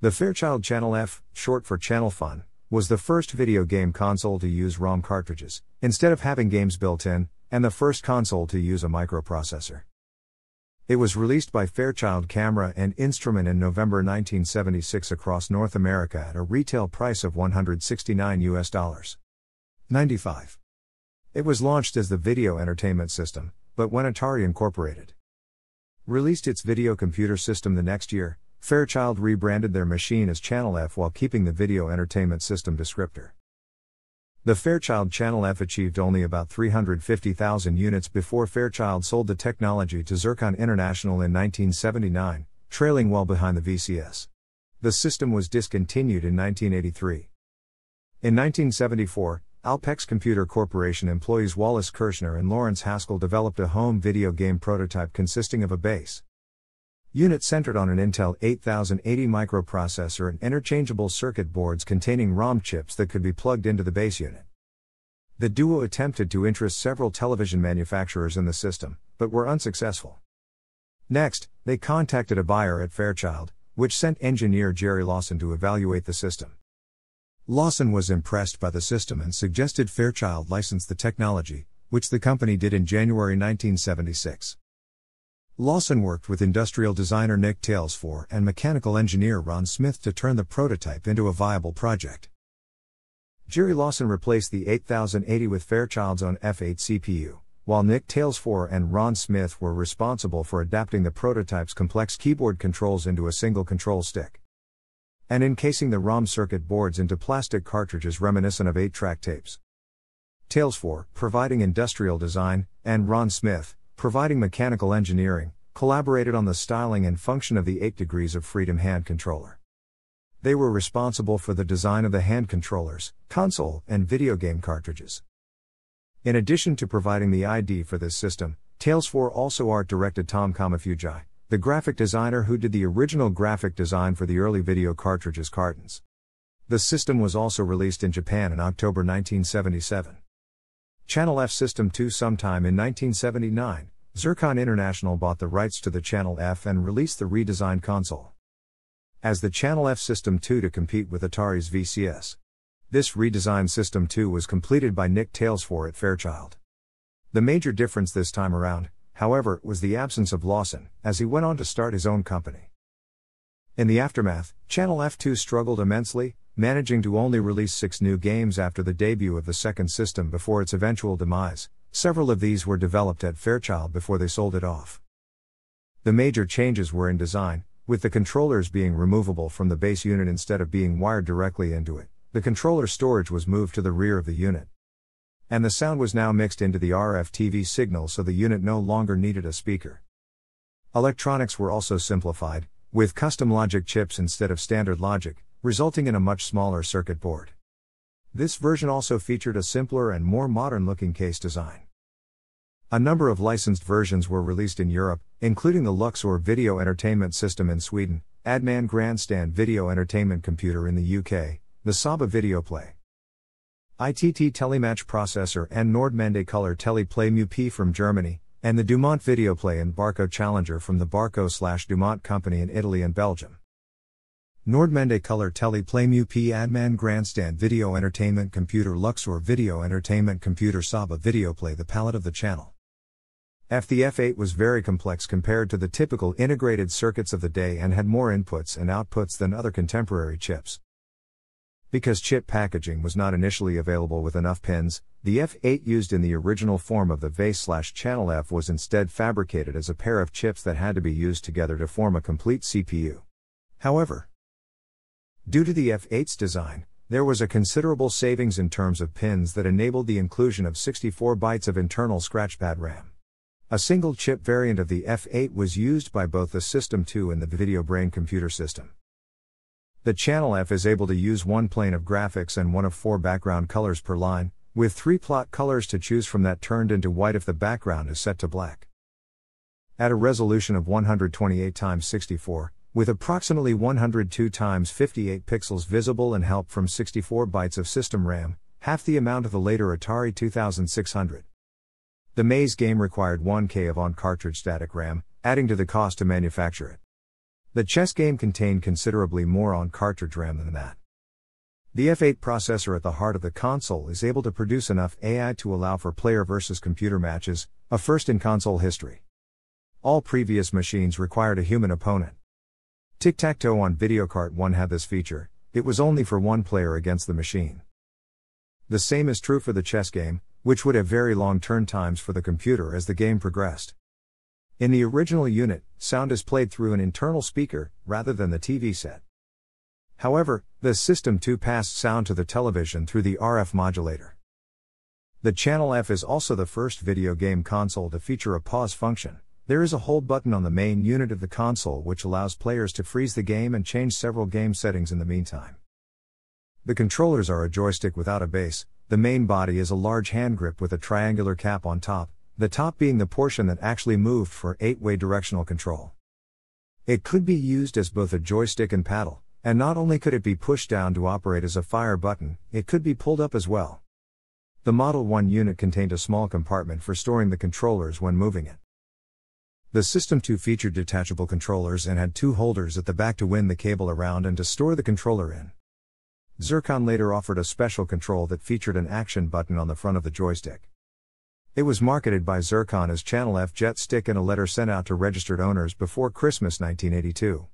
The Fairchild Channel F, short for Channel Fun, was the first video game console to use ROM cartridges, instead of having games built in, and the first console to use a microprocessor. It was released by Fairchild Camera and Instrument in November 1976 across North America at a retail price of $169. 95. It was launched as the Video Entertainment System, but when Atari Incorporated released its Video Computer System the next year, Fairchild rebranded their machine as Channel F while keeping the Video Entertainment System descriptor. The Fairchild Channel F achieved only about 350,000 units before Fairchild sold the technology to Zircon International in 1979, trailing well behind the VCS. The system was discontinued in 1983. In 1974, Alpex Computer Corporation employees Wallace Kirschner and Lawrence Haskell developed a home video game prototype consisting of a base unit centered on an Intel 8080 microprocessor and interchangeable circuit boards containing ROM chips that could be plugged into the base unit. The duo attempted to interest several television manufacturers in the system, but were unsuccessful. Next, they contacted a buyer at Fairchild, which sent engineer Jerry Lawson to evaluate the system. Lawson was impressed by the system and suggested Fairchild license the technology, which the company did in January 1976. Lawson worked with industrial designer Nick Talesfore and mechanical engineer Ron Smith to turn the prototype into a viable project. Jerry Lawson replaced the 8080 with Fairchild's own F8 CPU, while Nick Talesfore and Ron Smith were responsible for adapting the prototype's complex keyboard controls into a single control stick, and encasing the ROM circuit boards into plastic cartridges reminiscent of 8-track tapes. Talesfore, providing industrial design, and Ron Smith, providing mechanical engineering, collaborated on the styling and function of the 8 Degrees of Freedom hand controller. They were responsible for the design of the hand controllers, console, and video game cartridges. In addition to providing the ID for this system, Talesfore also art-directed Tom Kamafuji, the graphic designer who did the original graphic design for the early video cartridges cartons. The system was also released in Japan in October 1977. Channel F System 2. Sometime in 1979, Zircon International bought the rights to the Channel F and released the redesigned console as the Channel F System 2 to compete with Atari's VCS. This redesigned System 2 was completed by Nick Talesfore at Fairchild. The major difference this time around, however, was the absence of Lawson, as he went on to start his own company. In the aftermath, Channel F2 struggled immensely, managing to only release 6 new games after the debut of the second system before its eventual demise. Several of these were developed at Fairchild before they sold it off. The major changes were in design, with the controllers being removable from the base unit instead of being wired directly into it. The controller storage was moved to the rear of the unit, and the sound was now mixed into the RF TV signal, so the unit no longer needed a speaker. Electronics were also simplified, with custom logic chips instead of standard logic, resulting in a much smaller circuit board. This version also featured a simpler and more modern-looking case design. A number of licensed versions were released in Europe, including the Luxor Video Entertainment System in Sweden, Adman Grandstand Video Entertainment Computer in the UK, the Saba Videoplay, ITT Telematch Processor and Nordmende Color Teleplay MU-P from Germany, and the Dumont Videoplay and Barco Challenger from the Barco/Dumont Company in Italy and Belgium. Nordmende Color Teleplay MU-P, Adman Grandstand Video Entertainment Computer, Luxor Video Entertainment Computer, Saba Videoplay. The palette of the Channel F. The F8 was very complex compared to the typical integrated circuits of the day and had more inputs and outputs than other contemporary chips. Because chip packaging was not initially available with enough pins, the F8 used in the original form of the vase/Channel F was instead fabricated as a pair of chips that had to be used together to form a complete CPU. However, due to the F8's design, there was a considerable savings in terms of pins that enabled the inclusion of 64 bytes of internal scratchpad RAM. A single chip variant of the F8 was used by both the System 2 and the Video Brain computer system. The Channel F is able to use one plane of graphics and one of 4 background colors per line, with 3 plot colors to choose from that turned into white if the background is set to black. At a resolution of 128x64, with approximately 102x58 pixels visible and help from 64 bytes of system RAM, half the amount of the later Atari 2600. The maze game required 1K of on-cartridge static RAM, adding to the cost to manufacture it. The chess game contained considerably more on cartridge RAM than that. The F8 processor at the heart of the console is able to produce enough AI to allow for player versus computer matches, a first in console history. All previous machines required a human opponent. Tic-tac-toe on Videocart 1 had this feature, it was only for one player against the machine. The same is true for the chess game, which would have very long turn times for the computer as the game progressed. In the original unit, sound is played through an internal speaker, rather than the TV set. However, the System 2 passed sound to the television through the RF modulator. The Channel F is also the first video game console to feature a pause function. There is a hold button on the main unit of the console which allows players to freeze the game and change several game settings in the meantime. The controllers are a joystick without a base, the main body is a large hand grip with a triangular cap on top, the top being the portion that actually moved for 8-way directional control. It could be used as both a joystick and paddle. And not only could it be pushed down to operate as a fire button, it could be pulled up as well. The Model 1 unit contained a small compartment for storing the controllers when moving it. The System 2 featured detachable controllers and had two holders at the back to win the cable around and to store the controller in. Zircon later offered a special control that featured an action button on the front of the joystick. It was marketed by Zircon as Channel F Jet Stick in a letter sent out to registered owners before Christmas 1982.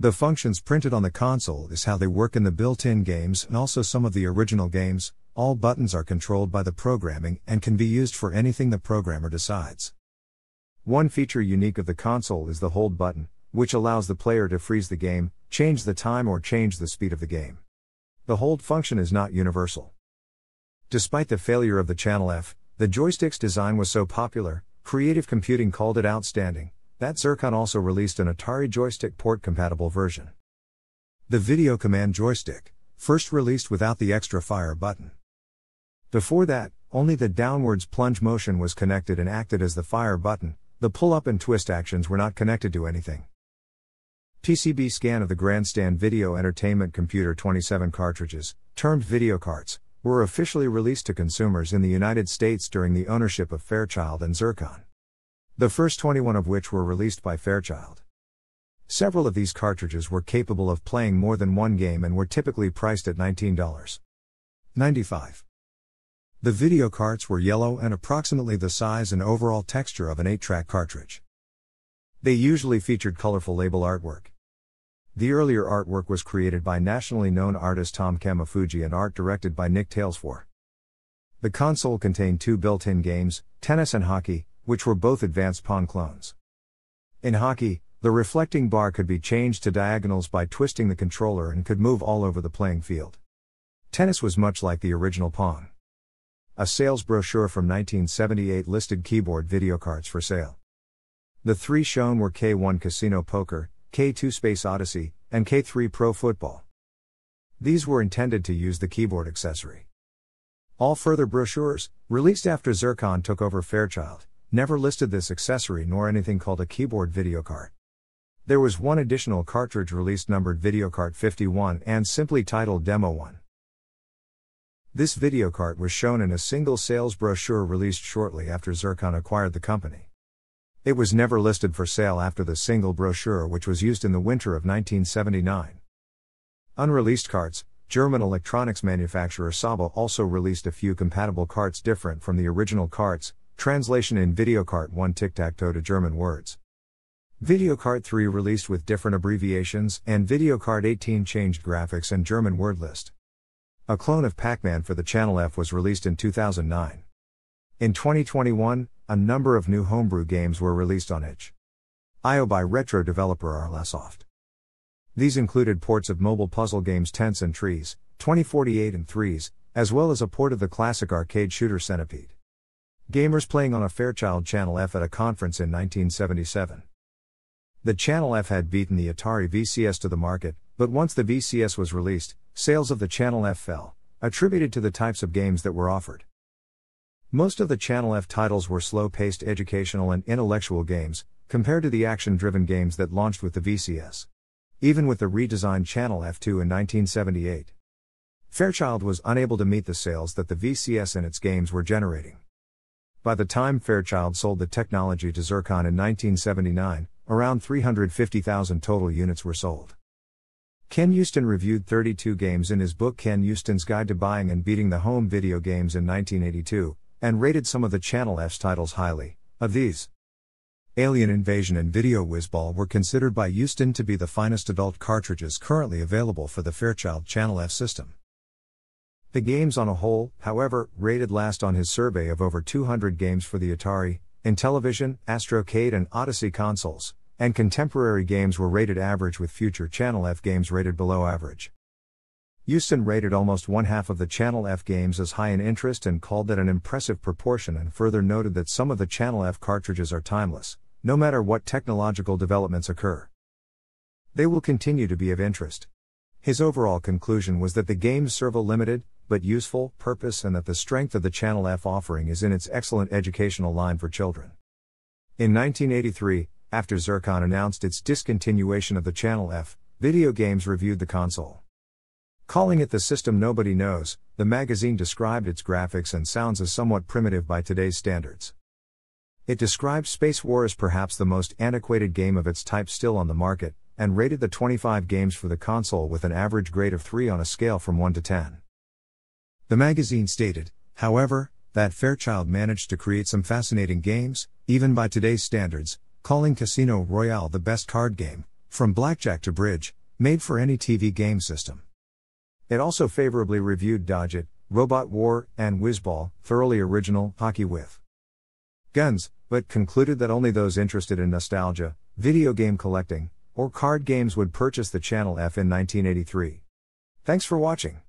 The functions printed on the console is how they work in the built-in games and also some of the original games. All buttons are controlled by the programming and can be used for anything the programmer decides. One feature unique of the console is the hold button, which allows the player to freeze the game, change the time or change the speed of the game. The hold function is not universal. Despite the failure of the Channel F, the joystick's design was so popular, Creative Computing called it outstanding, that Zircon also released an Atari joystick port compatible version. The Video Command joystick, first released without the extra fire button. Before that, only the downwards plunge motion was connected and acted as the fire button, the pull-up and twist actions were not connected to anything. PCB scan of the Grandstand Video Entertainment Computer 27 cartridges, termed Videocarts, were officially released to consumers in the United States during the ownership of Fairchild and Zircon. The first 21 of which were released by Fairchild. Several of these cartridges were capable of playing more than one game and were typically priced at $19.95. The video carts were yellow and approximately the size and overall texture of an 8-track cartridge. They usually featured colorful label artwork. The earlier artwork was created by nationally known artist Tom Kamafuji and art directed by Nick Talesfore. The console contained two built-in games, tennis and hockey, which were both advanced pawn clones. In hockey, the reflecting bar could be changed to diagonals by twisting the controller and could move all over the playing field. Tennis was much like the original Pong. A sales brochure from 1978 listed keyboard video carts for sale. The three shown were K1 Casino Poker, K2 Space Odyssey, and K3 Pro Football. These were intended to use the keyboard accessory. All further brochures, released after Zircon took over Fairchild, never listed this accessory nor anything called a keyboard videocart. There was one additional cartridge released numbered Videocart 51 and simply titled Demo 1. This videocart was shown in a single sales brochure released shortly after Zircon acquired the company. It was never listed for sale after the single brochure which was used in the winter of 1979. Unreleased carts, German electronics manufacturer Saba also released a few compatible carts different from the original carts. Translation in Videocart 1 tic-tac-toe to German words. Videocart 3 released with different abbreviations and Videocart 18 changed graphics and German word list. A clone of Pac-Man for the Channel F was released in 2009. In 2021, a number of new homebrew games were released on itch.io by retro developer Arlasoft. These included ports of mobile puzzle games Tents and Trees, 2048 and Threes, as well as a port of the classic arcade shooter Centipede. Gamers playing on a Fairchild Channel F at a conference in 1977. The Channel F had beaten the Atari VCS to the market, but once the VCS was released, sales of the Channel F fell, attributed to the types of games that were offered. Most of the Channel F titles were slow-paced educational and intellectual games, compared to the action-driven games that launched with the VCS. Even with the redesigned Channel F2 in 1978. Fairchild was unable to meet the sales that the VCS and its games were generating. By the time Fairchild sold the technology to Zircon in 1979, around 350,000 total units were sold. Ken Huston reviewed 32 games in his book Ken Huston's Guide to Buying and Beating the Home Video Games in 1982, and rated some of the Channel F's titles highly. Of these, Alien Invasion and Video Whizball were considered by Huston to be the finest adult cartridges currently available for the Fairchild Channel F system. The games on a whole, however, rated last on his survey of over 200 games for the Atari, Intellivision, Astrocade and Odyssey consoles, and contemporary games were rated average with future Channel F games rated below average. Huston rated almost one-half of the Channel F games as high in interest and called that an impressive proportion, and further noted that some of the Channel F cartridges are timeless, no matter what technological developments occur. They will continue to be of interest. His overall conclusion was that the games serve a limited, but useful, purpose and that the strength of the Channel F offering is in its excellent educational line for children. In 1983, after Zircon announced its discontinuation of the Channel F, Video Games reviewed the console. Calling it the system nobody knows, the magazine described its graphics and sounds as somewhat primitive by today's standards. It described Space War as perhaps the most antiquated game of its type still on the market, and rated the 25 games for the console with an average grade of 3 on a scale from 1 to 10. The magazine stated, however, that Fairchild managed to create some fascinating games, even by today's standards, calling Casino Royale the best card game, from blackjack to bridge, made for any TV game system. It also favorably reviewed Dodge It, Robot War, and Whizball, thoroughly original, hockey with guns, but concluded that only those interested in nostalgia, video game collecting, or card games would purchase the Channel F in 1983. Thanks for watching.